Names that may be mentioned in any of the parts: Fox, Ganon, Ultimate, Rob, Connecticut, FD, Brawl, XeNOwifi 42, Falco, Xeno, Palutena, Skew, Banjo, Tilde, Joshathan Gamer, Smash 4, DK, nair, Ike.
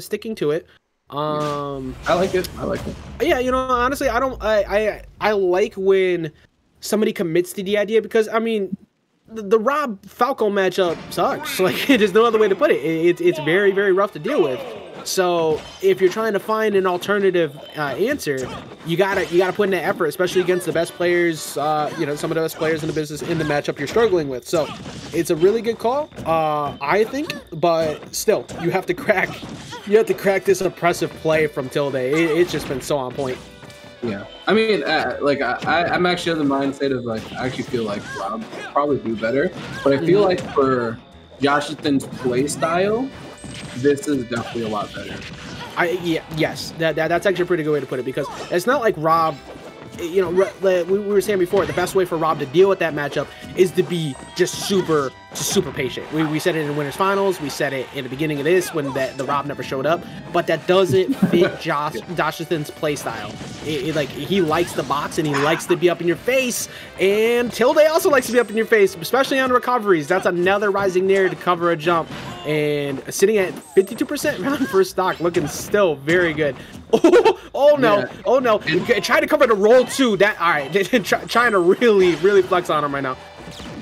sticking to it. I like it. I like it. Yeah, you know, honestly, I don't. I like when somebody commits to the idea, because I mean, the Rob Falco matchup sucks. Like, there's no other way to put it. It's very, very rough to deal with. So if you're trying to find an alternative answer, you gotta put in that effort, especially against the best players. You know, some of the best players in the business in the matchup you're struggling with. So it's a really good call, I think. But still, you have to crack this oppressive play from Tilde. It's just been so on point. Yeah, I mean, like I'm actually of the mindset of like I actually feel like Rob will probably do better, but I feel like for Joshathan's play style, this is definitely a lot better. Yes, that's actually a pretty good way to put it, because it's not like Rob, you know, we were saying before, the best way for Rob to deal with that matchup is to be just super patient. We said it in Winners Finals, we said it in the beginning of this when the Rob never showed up, but that doesn't fit Joshathan's play style. Like, he likes the box and he likes to be up in your face, and Tilde also likes to be up in your face, especially on recoveries. That's another rising nair to cover a jump, and sitting at 52% round first stock, looking still very good. Oh no, yeah. Oh no, trying to cover the roll too. That, all right, trying to really flex on him right now.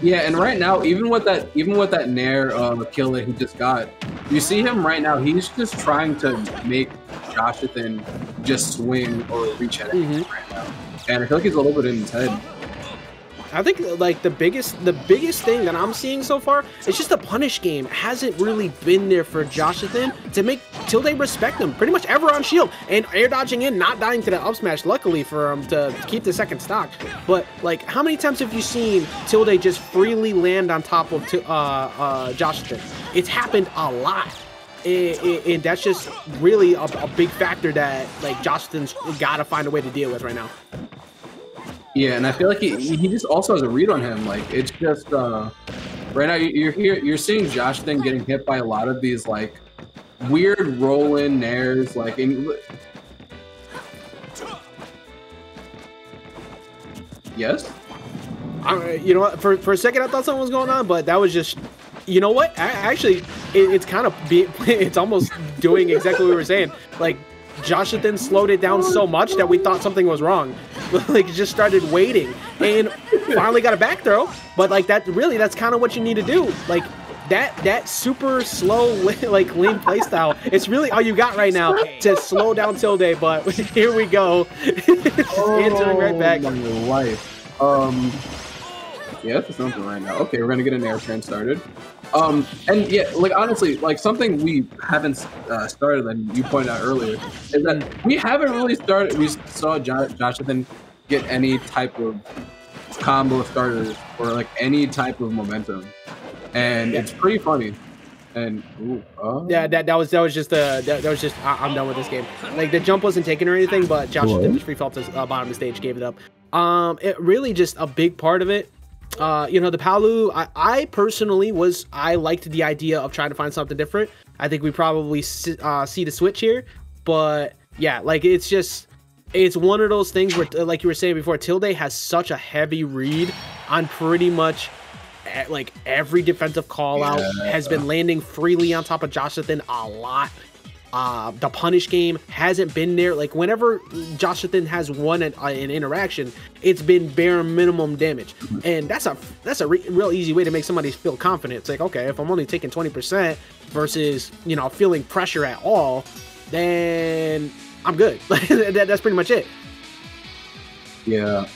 Yeah, and right now, even with that nair of a kill that he just got, you see him right now, he's just trying to make Joshathan just swing or reach at him right now. And I feel like he's a little bit in his head. I think like the biggest thing that I'm seeing so far is just the punish game hasn't really been there for Joshathan to make Tilde respect him. Pretty much ever on shield and air dodging in, not dying to the up smash, luckily for him to keep the second stock. But like, how many times have you seen Tilde just freely land on top of Joshathan? It's happened a lot. And that's just really a big factor that like Joshathan's gotta find a way to deal with right now. Yeah, and I feel like he just also has a read on him. Like, it's just right now you're seeing Joshathan getting hit by a lot of these like weird roll-in nairs, like yes. You know what? For a second I thought something was going on, but that was just. You know what? Actually, it's kind of it's almost doing exactly what we were saying. Like, Joshathan slowed it down so much that we thought something was wrong. Like, he just started waiting and finally got a back throw. But like, that's kind of what you need to do. Like, that super slow, like, lean play style, it's really all you got right now to slow down Tilde. But here we go. Just answering right back. On your life. Yeah, that's something right now. Okay, we're gonna get an air train started. And yeah, like honestly, like something we haven't started, and you pointed out earlier, is that we haven't really started. We saw Joshathan get any type of combo starters or like any type of momentum, and it's pretty funny. And ooh, oh. Yeah, that was just I'm done with this game. Like, the jump wasn't taken or anything, but Joshathan just free fell to bottom of the stage, gave it up. It really just a big part of it. You know, the Palu, I personally I liked the idea of trying to find something different. I think we probably see the switch here, but yeah, like it's one of those things where, like you were saying before, Tilde has such a heavy read on pretty much like every defensive call out, has been landing freely on top of Joshathan a lot. The punish game hasn't been there. Like, whenever Joshathan has won an interaction, it's been bare minimum damage, and that's a real easy way to make somebody feel confident. It's like, okay, if I'm only taking 20% versus, you know, feeling pressure at all, then I'm good. That's pretty much it. Yeah,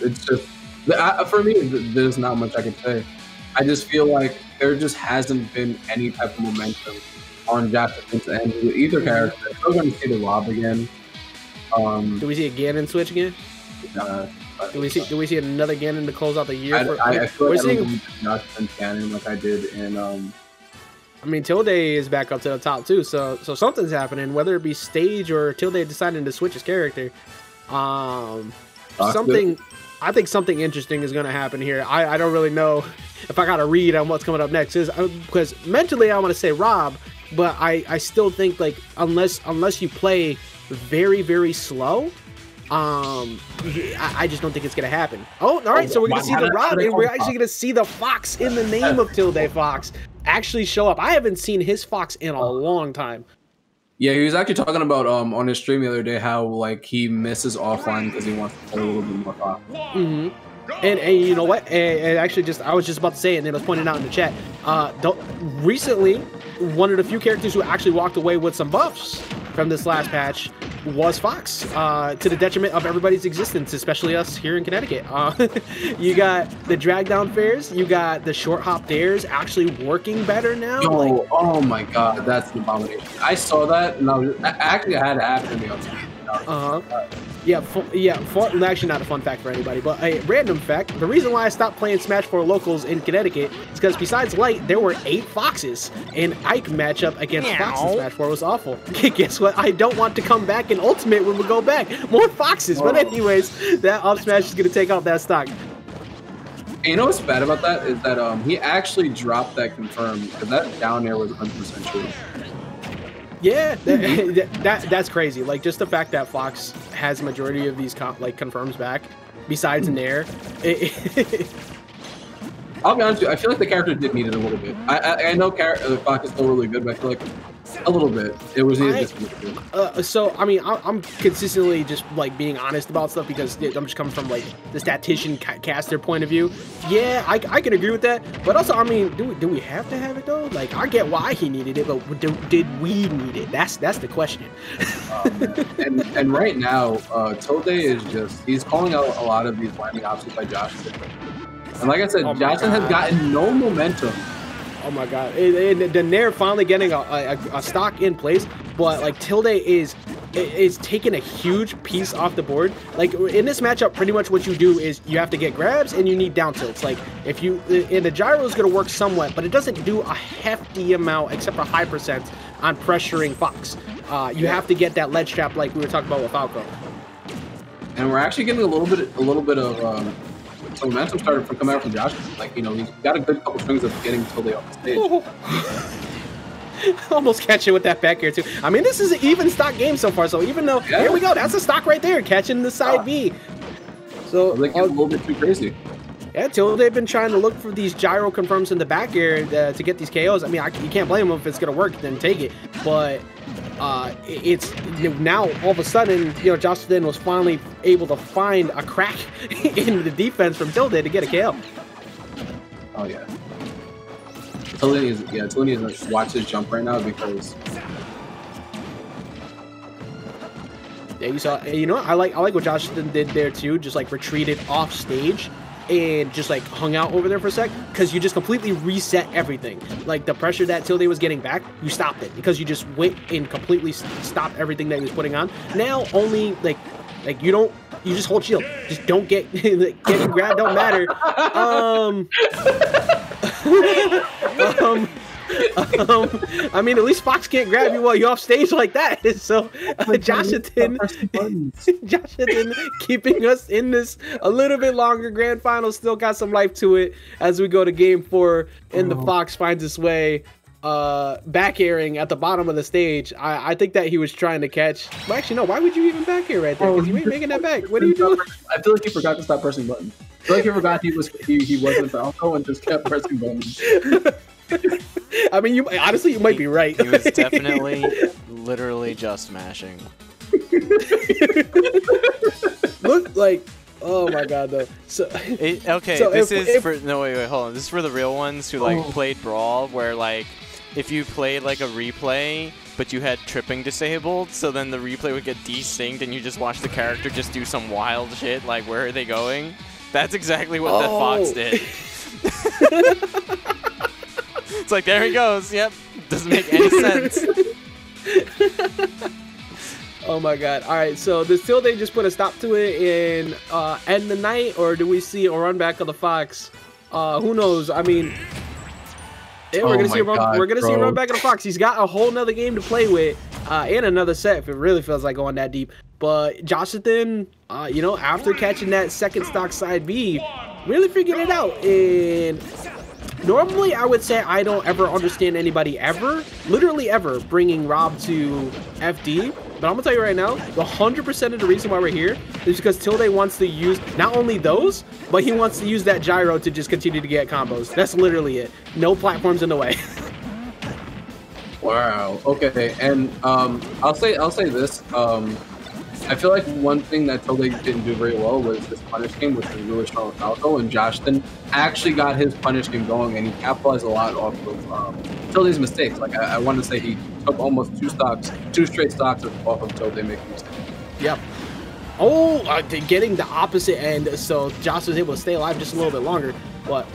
it's just for me, there's not much I can say. I just feel like there just hasn't been any type of momentum on Joshathan's end with either character. We're going to see the Rob again. Do we see a Ganon switch again? Do we see another Ganon to close out the year? I feel like I don't believe Joshathan's Ganon like I did in. I mean, Tilde is back up to the top too, so something's happening. Whether it be stage or Tilde deciding to switch his character, something. I think something interesting is going to happen here. I don't really know if I got a read on what's coming up next, because mentally I want to say Rob. But I still think, like, unless you play very slow, I just don't think it's gonna happen. Oh, all right, so we're gonna see the Rob, and we're actually gonna see the Fox in the name of Tilde Fox. actually show up. I haven't seen his Fox in a long time. Yeah, he was actually talking about on his stream the other day how like he misses offline because he wants to play a little bit more offline. Mm-hmm. And you know what? And actually, I was just about to say, and it was pointed out in the chat. Recently, one of the few characters who actually walked away with some buffs from this last patch was Fox, to the detriment of everybody's existence, especially us here in Connecticut. You got the drag down fares, you got the short hop dares actually working better now. Yo, like, oh my god, that's an abomination. I saw that and I was, actually I had it after me. Actually not a fun fact for anybody, but a random fact. The reason why I stopped playing Smash 4 locals in Connecticut is because besides Light, there were 8 Foxes, and Ike matchup against Fox in Smash 4 was awful. Guess what? I don't want to come back in Ultimate when we go back. More Foxes. But anyways, that up smash is going to take out that stock. You know what's bad about that is that he actually dropped that confirm, because that down air was 100% true. Yeah, that's crazy. Like, just the fact that Fox has the majority of these confirms back, besides Nair. I'll be honest with you, I feel like the character did need it a little bit. I know Fox is still really good, but I feel like a little bit. It was needed just a little bit. I mean, I'm consistently just, like, being honest about stuff because I'm just coming from, like, the statistician caster point of view. Yeah, I can agree with that. But also, I mean, do we have to have it, though? Like, I get why he needed it, but did we need it? That's the question. And right now, Tilde is just, he's calling out a lot of these blinding options by Josh. And like I said, Joshathan has gotten no momentum. Oh my god. The Nair finally getting a stock in place, but like Tilde is taking a huge piece off the board. Like in this matchup, pretty much what you do is you have to get grabs and you need down tilts. Like if you, and the gyro is going to work somewhat, but it doesn't do a hefty amount except for high percent on pressuring Fox. You have to get that ledge trap like we were talking about with Falco. And we're actually getting a little bit of so momentum started from coming out from Josh. Like, you know, he's got a good couple strings of getting totally off the stage. Almost catching with that back air too. I mean, this is an even stock game so far. So even though here we go, that's a stock right there, catching the side B. So like a little bit too crazy. Yeah, Tilde, they've been trying to look for these gyro confirms in the back air to get these KOs. I mean, you can't blame them if it's gonna work, then take it. But it's now all of a sudden, you know, Joshathan was finally able to find a crack in the defense from Tilde to get a KO. Oh yeah, Tilde is watch his jump right now because you saw. You know, I like what Joshathan did there too, just like retreated off stage and just like hung out over there for a sec, because you just completely reset everything. Like the pressure that Tilde was getting back, you stopped it because you just went and completely stopped everything that he was putting on. Now only like you just hold shield, just don't get getting grabbed don't matter. I mean, at least Fox can't grab you while you're off stage like that. So Joshathan keeping us in this a little bit longer. Grand final still got some life to it as we go to game 4, and the Fox finds its way back airing at the bottom of the stage. I think that he was trying to catch. Well, actually, no. Why would you even back air right there? Because you ain't making that back. What are you doing? I feel like he forgot to stop pressing buttons. I feel like he forgot he wasn't Falco and just kept pressing buttons. I mean, you honestly, you might be right. He was definitely, literally just mashing. Look like, oh my god, though. So okay, so this is for no wait, hold on. This is for the real ones who like played Brawl, where like if you played like a replay, but you had tripping disabled, so then the replay would get desynced, and you just watch the character just do some wild shit. Like, where are they going? That's exactly what that Fox did. It's like, there he goes. Yep. Doesn't make any sense. Oh my god. All right. So does Tilde just put a stop to it and end the night, or do we see a run back of the Fox? Who knows? I mean, we're gonna see a run back of the Fox. He's got a whole nother game to play with, and another set if it really feels like going that deep. But Joshathan, you know, after catching that second stock side B, really figured it out. And normally, I would say I don't ever understand anybody ever, literally ever, bringing Rob to FD. But I'm going to tell you right now, the 100% of the reason why we're here is because Tilde wants to use not only those, but he wants to use that gyro to just continue to get combos. That's literally it. No platforms in the way. Wow. Okay. And I'll say this. I feel like one thing that Tilde didn't do very well was this punish game, which was really strong with Falco, and Joshathan actually got his punish game going, and he capitalized a lot off of Tilde's mistakes. Like, I want to say he took almost two straight stocks off of Tilde making mistakes. Yep. Oh, getting the opposite end, so Josh was able to stay alive just a little bit longer, but...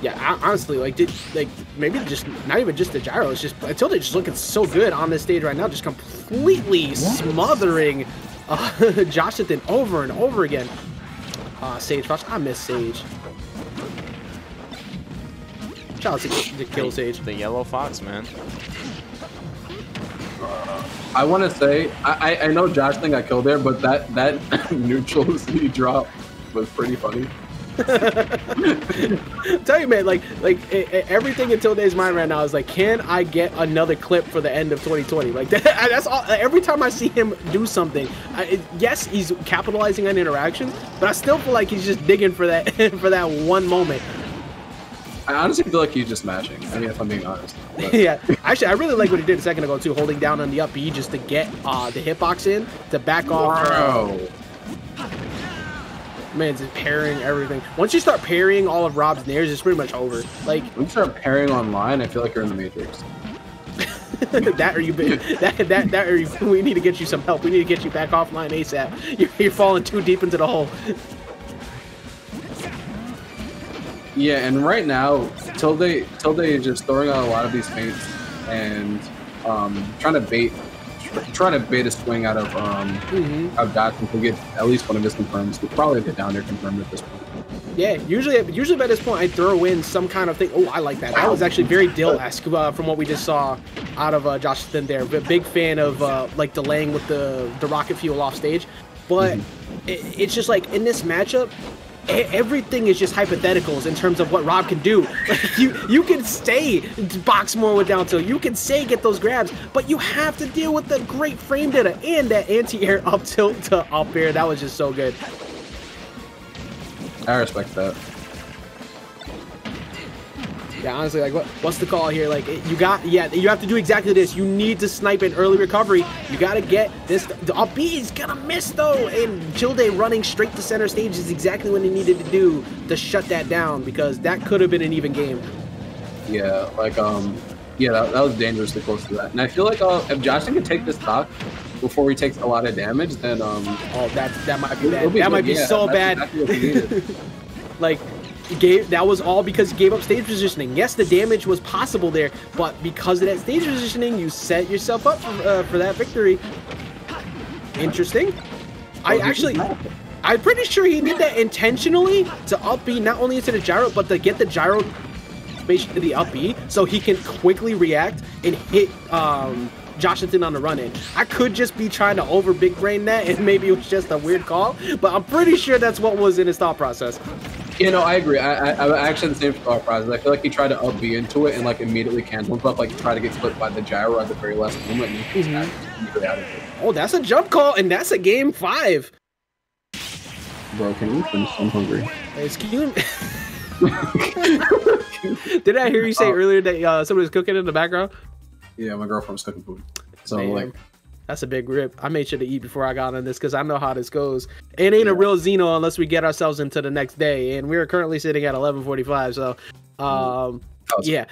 Yeah, honestly, maybe not even just the gyro. It's just Tilde just looking so good on this stage right now, just completely smothering Joshathan over and over again. Sage Fox, I miss Sage. Shout out to kill Sage. The yellow fox, man. I want to say I know Joshathan got killed there, but that neutral C drop was pretty funny. Tell you, man, like everything in Tilde's mind right now is like, can I get another clip for the end of 2020? Like that's all. Every time I see him do something, yes, he's capitalizing on interactions, but I still feel like he's just digging for that one moment. I honestly feel like he's just smashing. I mean, if I'm being honest. Yeah, actually, I really like what he did a second ago too, holding down on the up B just to get the hitbox in to back off. Wow. Man, just parrying everything. Once you start parrying all of Rob's nairs, it's pretty much over. Like, when you start parrying online, I feel like you're in the Matrix. We need to get you some help. We need to get you back offline ASAP. You're falling too deep into the hole. Yeah, and right now, Tilde is just throwing out a lot of these feints and trying to bait a swing out of Joshathan to get at least one of his confirms. We'll probably get down there confirmed at this point. Yeah, usually by this point I throw in some kind of thing. Oh, I like that. That was actually very Dill-esque from what we just saw out of Joshathan there. But big fan of like delaying with the rocket fuel off stage. But it's just like in this matchup, everything is just hypotheticals in terms of what Rob can do. Like you can stay box more with down tilt. You can stay get those grabs, but you have to deal with the great frame data and that anti-air up tilt to up air. That was just so good. I respect that. Yeah, honestly, like what's the call here? Like you have to do exactly this. You need to snipe an early recovery. You gotta get this. The up B is gonna miss though, and Tilde running straight to center stage is exactly what he needed to do to shut that down, because that could have been an even game. Yeah, that was dangerously close to that. And I feel like if Joshathan can take this stock before he takes a lot of damage, then that might be bad. That might be so bad. Exactly like. That was all because he gave up stage positioning. Yes, the damage was possible there, but because of that stage positioning, you set yourself up for that victory. Interesting. I'm pretty sure he did that intentionally to up B, not only into the gyro, but to get the gyro basically to the up B, so he can quickly react and hit Joshathan on the run in. I could just be trying to over big brain that, and maybe it was just a weird call, but I'm pretty sure that's what was in his thought process. You know, I agree. I actually had the same thought process. I feel like he tried to up B into it and like immediately cancel himself, like try to get split by the gyro at the very last moment. And he out of it. Oh, that's a jump call, and that's a game 5. Bro, can you finish? I'm hungry. Did I hear you say earlier that somebody was cooking in the background? Yeah, my girlfriend's cooking food. So damn. Like. That's a big rip. I made sure to eat before I got on this because I know how this goes. It ain't a real Xeno unless we get ourselves into the next day, and we're currently sitting at 11:45. So, yeah,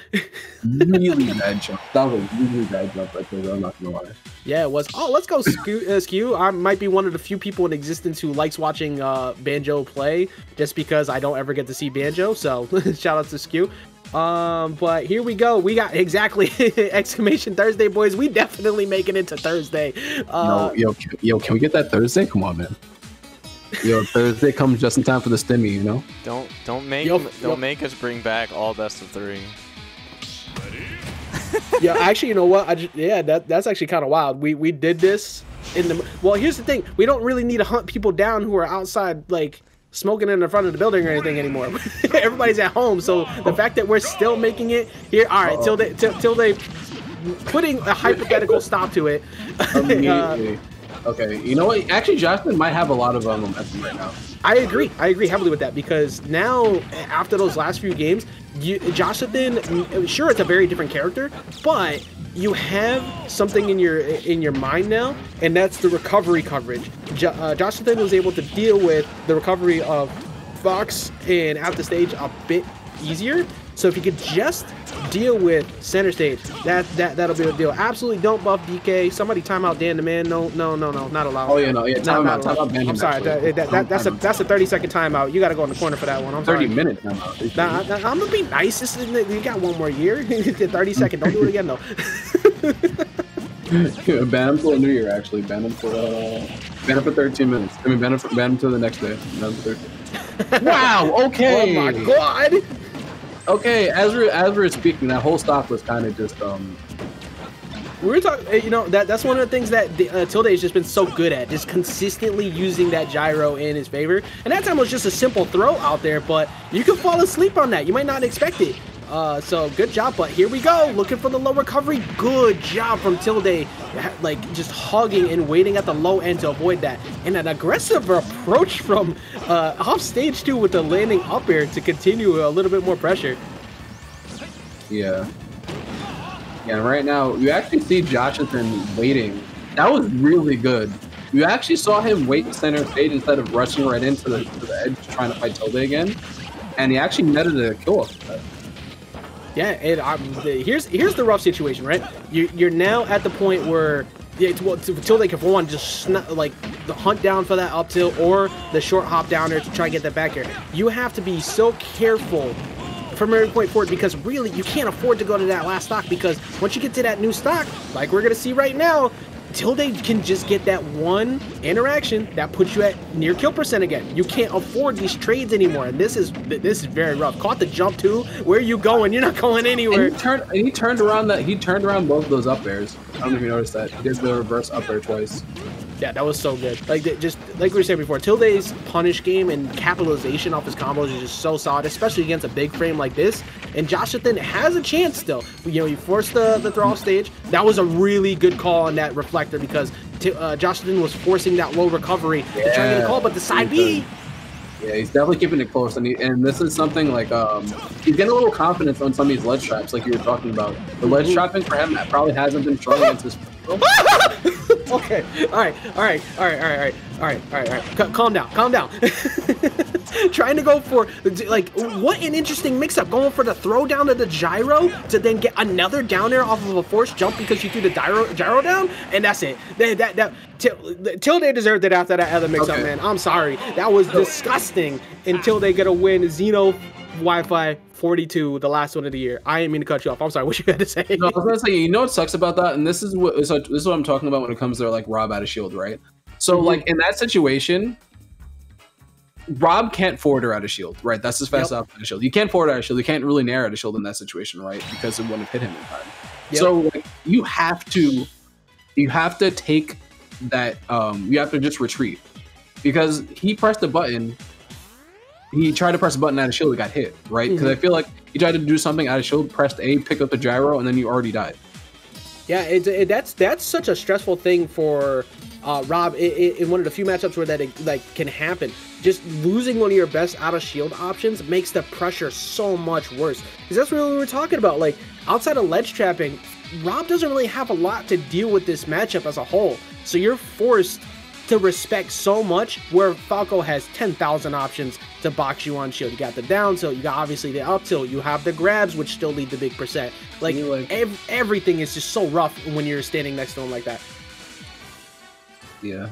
really bad jump. That was a really bad jump right there. I'm not gonna lie. Yeah, it was. Oh, let's go Skew. I might be one of the few people in existence who likes watching Banjo play, just because I don't ever get to see Banjo. So, shout out to Skew. But here we go. We got exactly exclamation Thursday, boys. We definitely making it to Thursday. Yo, can we get that Thursday? Come on, man. Yo, Thursday comes just in time for the stimmy, you know. Don't make us bring back all best of 3. Yeah, actually, you know what? that's actually kind of wild. We did this in the. Well, here's the thing. We don't really need to hunt people down who are outside, like. Smoking in the front of the building or anything anymore. Everybody's at home, so the fact that we're still making it here, all right, Tilde putting a hypothetical stop to it. Immediately. Okay, you know what? Actually, Joshathan might have a lot of momentum right now. I agree. I agree heavily with that because now, after those last few games, Joshathan, sure, it's a very different character, but you have something in your mind now, and that's the recovery coverage. Joshathan was able to deal with the recovery of Fox and after stage a bit easier. So if you could just deal with center stage, that'll be the deal. Absolutely don't buff DK. Somebody time out Dan the Man. No, not allowed. Oh yeah, no, yeah, time out. Banjo, I'm sorry, that's a 30-second timeout. You got to go in the corner for that one. I'm sorry. 30-minute timeout. Nah, I'm gonna be nice. This is, you got one more year. 30 second. Don't do it again though. Ban him for New Year, actually. Ban him for 13 minutes. I mean, ban him till the next day. Wow. Okay. Oh my god. Okay, as we're speaking, that whole stop was kind of just we were talking, you know, that's one of the things that Tilde has just been so good at, just consistently using that gyro in his favor. And that time was just a simple throw out there, but you could fall asleep on that. You might not expect it. So good job, but here we go, looking for the low recovery. Good job from Tilde, like just hugging and waiting at the low end to avoid that. And an aggressive approach from off stage two with the landing up air to continue a little bit more pressure. Yeah. Yeah, right now, you actually see Joshathan waiting. That was really good. You actually saw him wait center stage instead of rushing right into the edge trying to fight Tilde again. And he actually netted a kill off of that. Yeah, and here's the rough situation, right? You're now at the point where, yeah, Tilde can, for one, just like the hunt down for that up tilt or the short hop downer to try and get that back air. You have to be so careful from every point forward because really you can't afford to go to that last stock because once you get to that new stock, like we're gonna see right now, Tilde can just get that one interaction that puts you at near kill percent again. You can't afford these trades anymore, and this is very rough. Caught the jump too. Where are you going? You're not going anywhere. And he turned around that. He turned around both those up airs. I don't know if you noticed that. He did the reverse up air twice. Yeah, that was so good. Like just like we were saying before, Tilde's punish game and capitalization off his combos is just so solid, especially against a big frame like this. And Joshathan has a chance still. You know, you forced the throw off stage. That was a really good call on that reflector because Joshathan was forcing that low recovery to try to get a call, but the side B. Yeah, he's definitely keeping it close, and this is something like he's getting a little confidence on some of these ledge traps, like you were talking about. The ledge trapping for him that probably hasn't been strong against this. Okay. All right. Calm down. Trying to go for, like, what an interesting mix-up. Going for the throw down to the gyro to then get another down air off of a forced jump because you threw the gyro down, and that's it. Tilde deserved it after that other mix-up, man. I'm sorry. That was disgusting. Until they get a win, Xeno Wi-Fi 42, the last one of the year. I didn't mean to cut you off. I'm sorry. What you had to say? No, I was gonna say, you know what sucks about that, and this is what I'm talking about when it comes to like Rob out of shield, right? So like in that situation, Rob can't forwarder out of shield, right? That's his fast out of shield. You can't forward out of shield. You can't really nair out of shield in that situation, right? Because it wouldn't have hit him in time. Yep. So like, you have to take that. You have to just retreat because he pressed the button. He tried to press a button out of shield, he got hit, right? Because I feel like he tried to do something out of shield, pressed A, pick up the gyro, and then you already died. Yeah, that's such a stressful thing for Rob in one of the few matchups where that can happen. Just losing one of your best out of shield options makes the pressure so much worse. Because that's really what we were talking about. Like, outside of ledge trapping, Rob doesn't really have a lot to deal with this matchup as a whole. So you're forced to respect so much where Falco has 10,000 options to box you on shield. You got the down tilt, you got obviously the up tilt, you have the grabs which still lead to big percent. Like, everything is just so rough when you're standing next to him like that. Yeah.